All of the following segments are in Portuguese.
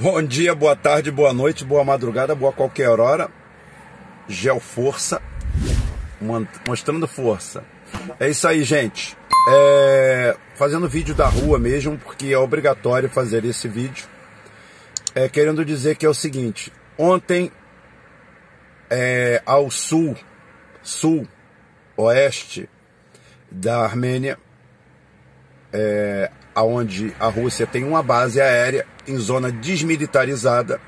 Bom dia, boa tarde, boa noite, boa madrugada, boa qualquer hora. Geoforça, mostrando força. É isso aí, gente. Fazendo vídeo da rua mesmo, porque é obrigatório fazer esse vídeo. Querendo dizer que é o seguinte. Ontem, ao sul, oeste da Armênia, onde a Rússia tem uma base aérea em zona desmilitarizada,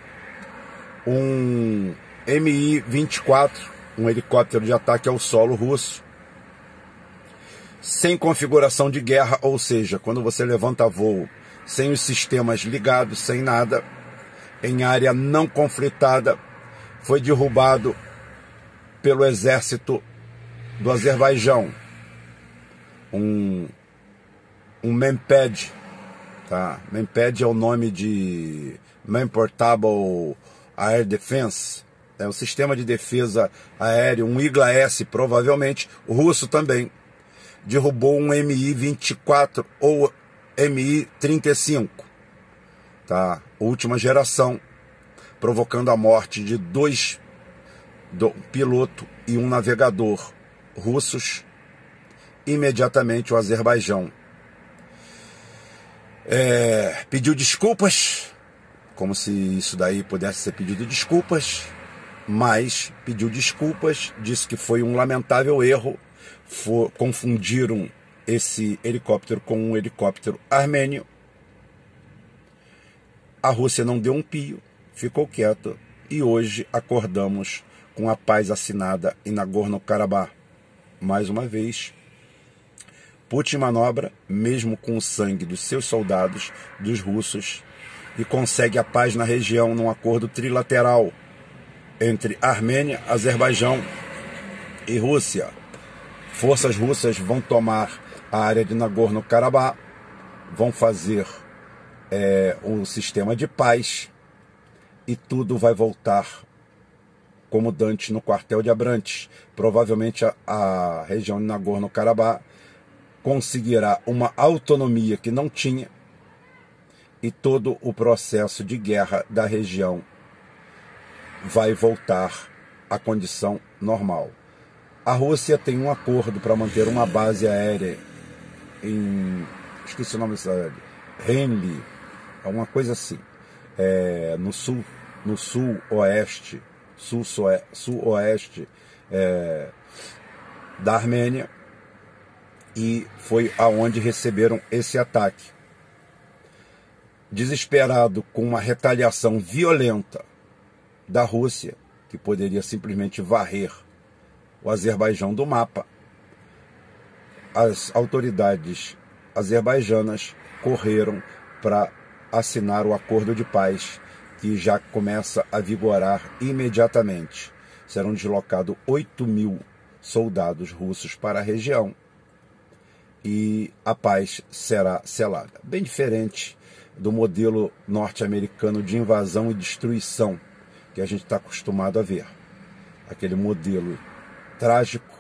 um MI-24, um helicóptero de ataque ao solo russo, sem configuração de guerra, ou seja, quando você levanta voo sem os sistemas ligados, sem nada, em área não conflitada, foi derrubado pelo exército do Azerbaijão, um MAN-PAD, tá? MAN-PAD é o nome de Man Portable Air Defense, é um sistema de defesa aéreo, um IGLA-S provavelmente, o russo também, derrubou um MI-24 ou MI-35, tá? Última geração, provocando a morte de um piloto e um navegador russos, imediatamente o Azerbaijão pediu desculpas, como se isso daí pudesse ser pedido desculpas, mas pediu desculpas, disse que foi um lamentável erro, confundiram esse helicóptero com um helicóptero armênio. A Rússia não deu um pio, ficou quieta, e hoje acordamos com a paz assinada em Nagorno-Karabakh. Mais uma vez, Putin manobra, mesmo com o sangue dos seus soldados, dos russos, e consegue a paz na região num acordo trilateral entre Armênia, Azerbaijão e Rússia. Forças russas vão tomar a área de Nagorno-Karabakh, vão fazer um sistema de paz e tudo vai voltar como Dante no quartel de Abrantes. Provavelmente a região de Nagorno-Karabakh conseguirá uma autonomia que não tinha e todo o processo de guerra da região vai voltar à condição normal. A Rússia tem um acordo para manter uma base aérea em... esqueci o nome dessa... Renly, alguma coisa assim, no sul-oeste, da Armênia, e foi aonde receberam esse ataque. Desesperado com uma retaliação violenta da Rússia, que poderia simplesmente varrer o Azerbaijão do mapa, as autoridades azerbaijanas correram para assinar o acordo de paz, que já começa a vigorar imediatamente. Serão deslocados 8.000 soldados russos para a região e a paz será selada. Bem diferente do modelo norte-americano de invasão e destruição que a gente está acostumado a ver. Aquele modelo trágico,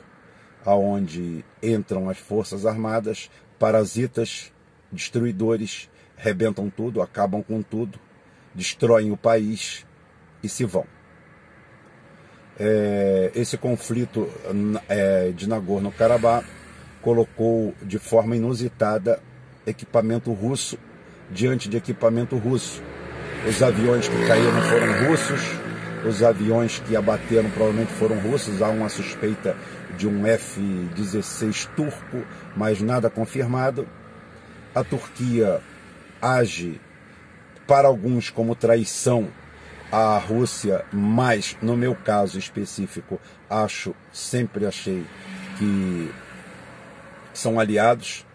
aonde entram as forças armadas, parasitas, destruidores, rebentam tudo, acabam com tudo, destroem o país e se vão. Esse conflito de Nagorno-Karabakh colocou de forma inusitada equipamento russo diante de equipamento russo. Os aviões que caíram foram russos, os aviões que abateram provavelmente foram russos. Há uma suspeita de um F-16 turco, mas nada confirmado. A Turquia age, para alguns, como traição à Rússia, mas no meu caso específico, sempre achei que são aliados,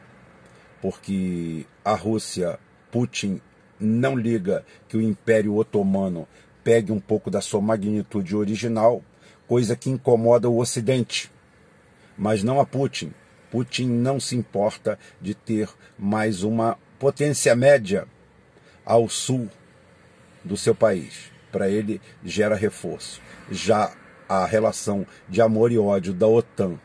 porque a Rússia, Putin, não liga que o Império Otomano pegue um pouco da sua magnitude original, coisa que incomoda o Ocidente, mas não a Putin. Putin não se importa de ter mais uma potência média ao sul do seu país. Para ele, gera reforço. Já a relação de amor e ódio da OTAN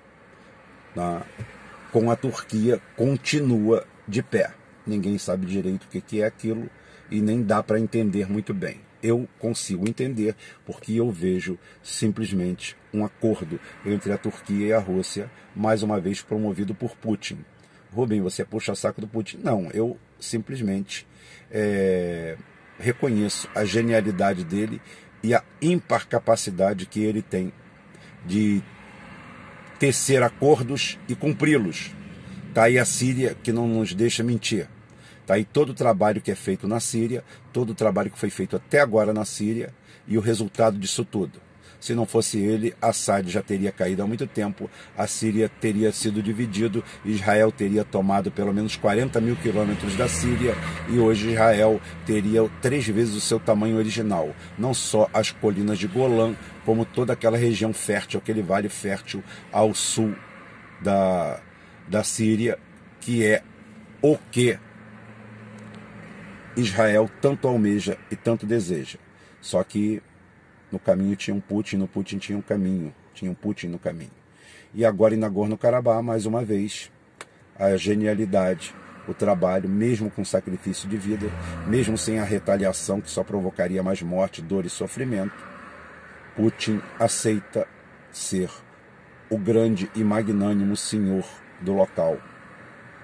com a Turquia continua de pé. Ninguém sabe direito o que é aquilo, e nem dá para entender muito bem. Eu consigo entender porque eu vejo simplesmente um acordo entre a Turquia e a Rússia, mais uma vez promovido por Putin. Rubem, você puxa saco do Putin? Não, eu simplesmente reconheço a genialidade dele e a ímpar capacidade que ele tem de tecer acordos e cumpri-los. Está aí a Síria, que não nos deixa mentir. Está aí todo o trabalho que é feito na Síria, todo o trabalho que foi feito até agora na Síria e o resultado disso tudo. Se não fosse ele, Assad já teria caído há muito tempo, a Síria teria sido dividida, Israel teria tomado pelo menos 40 mil quilômetros da Síria e hoje Israel teria 3 vezes o seu tamanho original. Não só as colinas de Golã, como toda aquela região fértil, aquele vale fértil ao sul da Síria, que é o que Israel tanto almeja e tanto deseja. Só que no caminho tinha um Putin, no Putin tinha um caminho, tinha um Putin no caminho. E agora em Nagorno-Karabakh, mais uma vez, a genialidade, o trabalho, mesmo com sacrifício de vida, mesmo sem a retaliação que só provocaria mais morte, dor e sofrimento, Putin aceita ser o grande e magnânimo senhor do local.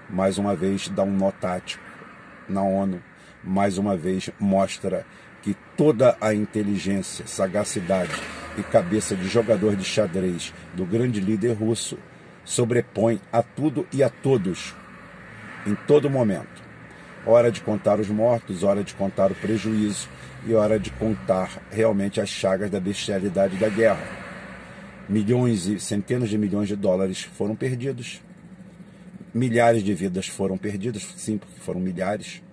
Mais uma vez dá um nó tático na ONU, mais uma vez mostra que toda a inteligência, sagacidade e cabeça de jogador de xadrez do grande líder russo sobrepõe a tudo e a todos, em todo momento. Hora de contar os mortos, hora de contar o prejuízo e hora de contar realmente as chagas da bestialidade da guerra. Milhões e centenas de milhões de dólares foram perdidos, milhares de vidas foram perdidas, sim, porque foram milhares.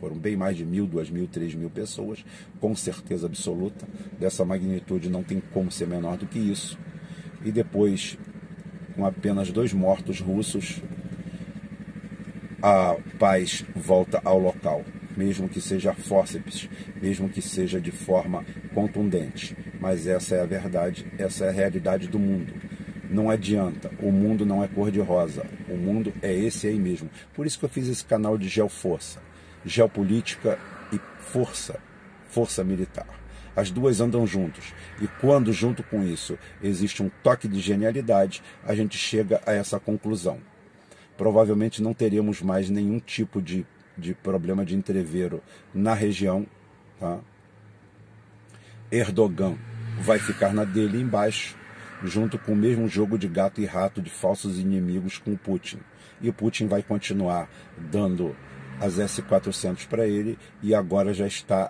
Foram bem mais de 1.000, 2.000, 3.000 pessoas, com certeza absoluta. Dessa magnitude não tem como ser menor do que isso. E depois, com apenas 2 mortos russos, a paz volta ao local. Mesmo que seja fórceps, mesmo que seja de forma contundente. Mas essa é a verdade, essa é a realidade do mundo. Não adianta, o mundo não é cor-de-rosa. O mundo é esse aí mesmo. Por isso que eu fiz esse canal de Geoforça. Geopolítica e força militar. As duas andam juntos. E quando, junto com isso, existe um toque de genialidade, a gente chega a essa conclusão. Provavelmente não teremos mais nenhum tipo de problema de entrevero na região. Tá? Erdogan vai ficar na dele embaixo, junto com o mesmo jogo de gato e rato de falsos inimigos com o Putin. E o Putin vai continuar dando as S-400 para ele e agora já está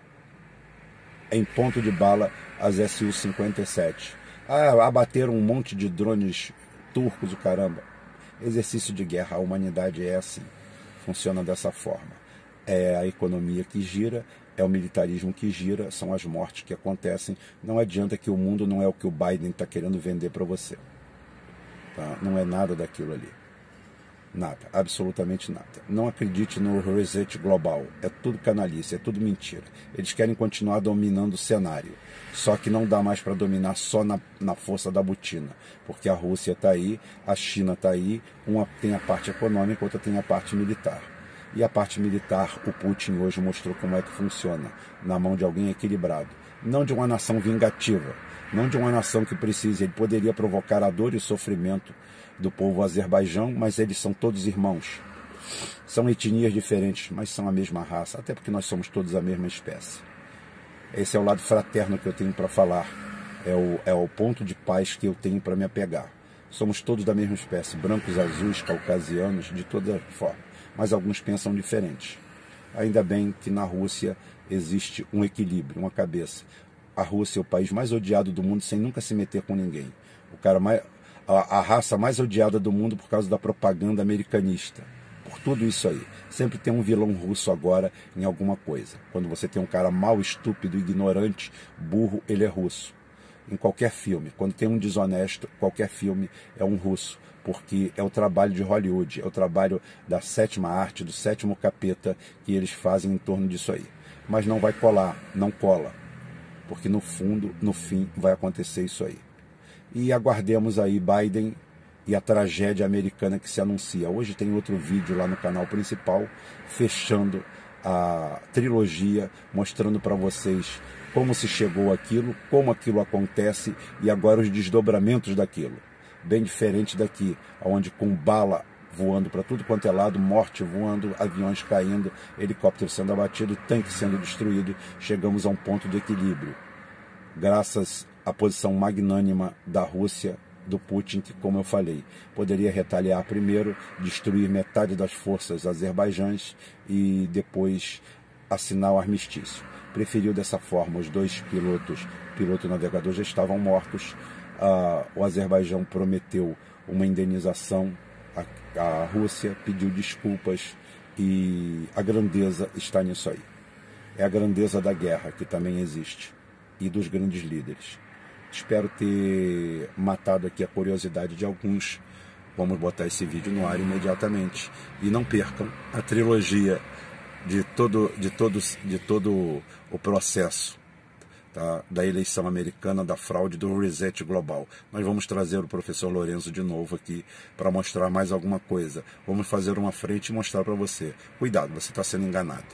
em ponto de bala as SU-57. Ah, abateram um monte de drones turcos, o caramba. Exercício de guerra, a humanidade é assim, funciona dessa forma. É a economia que gira, é o militarismo que gira, são as mortes que acontecem. Não adianta que o mundo não é o que o Biden está querendo vender para você. Tá? Não é nada daquilo ali. Nada, absolutamente nada. Não acredite no reset global. É tudo canalice, é tudo mentira. Eles querem continuar dominando o cenário. Só que não dá mais para dominar só na força da botina. Porque a Rússia está aí, a China está aí. Uma tem a parte econômica, outra tem a parte militar. E a parte militar, o Putin hoje mostrou como é que funciona. Na mão de alguém equilibrado. Não de uma nação vingativa. Não de uma nação que precise. Ele poderia provocar a dor e o sofrimento do povo Azerbaijão, mas eles são todos irmãos. São etnias diferentes, mas são a mesma raça, até porque nós somos todos a mesma espécie. Esse é o lado fraterno que eu tenho para falar, é o ponto de paz que eu tenho para me apegar. Somos todos da mesma espécie, brancos, azuis, caucasianos, de toda forma, mas alguns pensam diferente. Ainda bem que na Rússia existe um equilíbrio, uma cabeça. A Rússia é o país mais odiado do mundo sem nunca se meter com ninguém. O cara mais... A raça mais odiada do mundo por causa da propaganda americanista. Por tudo isso aí. Sempre tem um vilão russo agora em alguma coisa. Quando você tem um cara mau, estúpido, ignorante, burro, ele é russo. Em qualquer filme. Quando tem um desonesto, qualquer filme é um russo. Porque é o trabalho de Hollywood, é o trabalho da 7ª arte, do 7º capeta que eles fazem em torno disso aí. Mas não vai colar, não cola. Porque no fundo, no fim, vai acontecer isso aí. E aguardemos aí Biden e a tragédia americana que se anuncia. Hoje tem outro vídeo lá no canal principal, fechando a trilogia mostrando para vocês como se chegou àquilo, como aquilo acontece e agora os desdobramentos daquilo. Bem diferente daqui, onde com bala voando para tudo quanto é lado, morte voando, aviões caindo, helicóptero sendo abatido, tanque sendo destruído, chegamos a um ponto de equilíbrio. Graças à posição magnânima da Rússia, do Putin, que, como eu falei, poderia retaliar primeiro, destruir metade das forças azerbaijãs e depois assinar o armistício. Preferiu dessa forma, os dois pilotos, piloto e navegador, já estavam mortos. O Azerbaijão prometeu uma indenização à Rússia, pediu desculpas e a grandeza está nisso aí. É a grandeza da guerra que também existe e dos grandes líderes. Espero ter matado aqui a curiosidade de alguns. Vamos botar esse vídeo no ar imediatamente. E não percam a trilogia de todo o processo, tá? Da eleição americana, da fraude, do reset global. Nós vamos trazer o professor Lourenço de novo aqui para mostrar mais alguma coisa. Vamos fazer uma frente e mostrar para você. Cuidado, você está sendo enganado.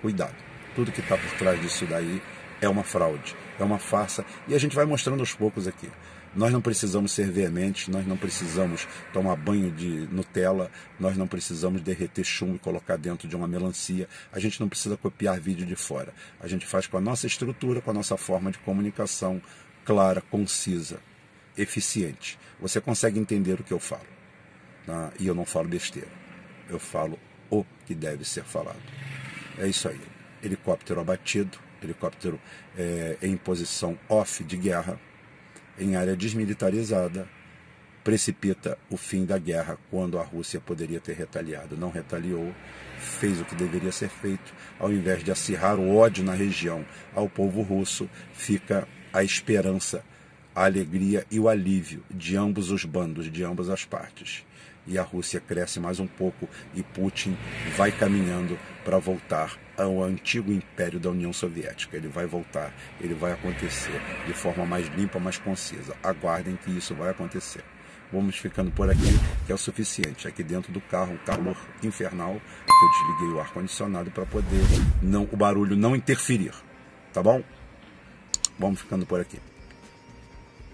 Cuidado. Tudo que está por trás disso daí é uma fraude, é uma farsa, e a gente vai mostrando aos poucos aqui. Nós não precisamos ser veementes, nós não precisamos tomar banho de Nutella, nós não precisamos derreter chumbo e colocar dentro de uma melancia, a gente não precisa copiar vídeo de fora. A gente faz com a nossa estrutura, com a nossa forma de comunicação clara, concisa, eficiente. Você consegue entender o que eu falo, tá? E eu não falo besteira, eu falo o que deve ser falado. É isso aí, helicóptero abatido, helicóptero em posição off de guerra, em área desmilitarizada, precipita o fim da guerra quando a Rússia poderia ter retaliado. Não retaliou, fez o que deveria ser feito. Ao invés de acirrar o ódio na região ao povo russo, fica a esperança, a alegria e o alívio de ambos os bandos, de ambas as partes. E a Rússia cresce mais um pouco e Putin vai caminhando para voltar ao antigo império da União Soviética. Ele vai voltar, ele vai acontecer de forma mais limpa, mais concisa. Aguardem que isso vai acontecer. Vamos ficando por aqui, que é o suficiente. Aqui dentro do carro, um calor infernal, que eu desliguei o ar-condicionado para poder o barulho não interferir, tá bom? Vamos ficando por aqui.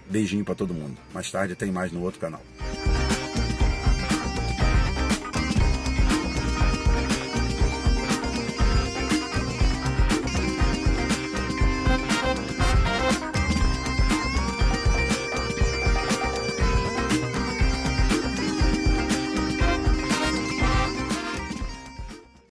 Beijinho para todo mundo. Mais tarde tem mais no outro canal.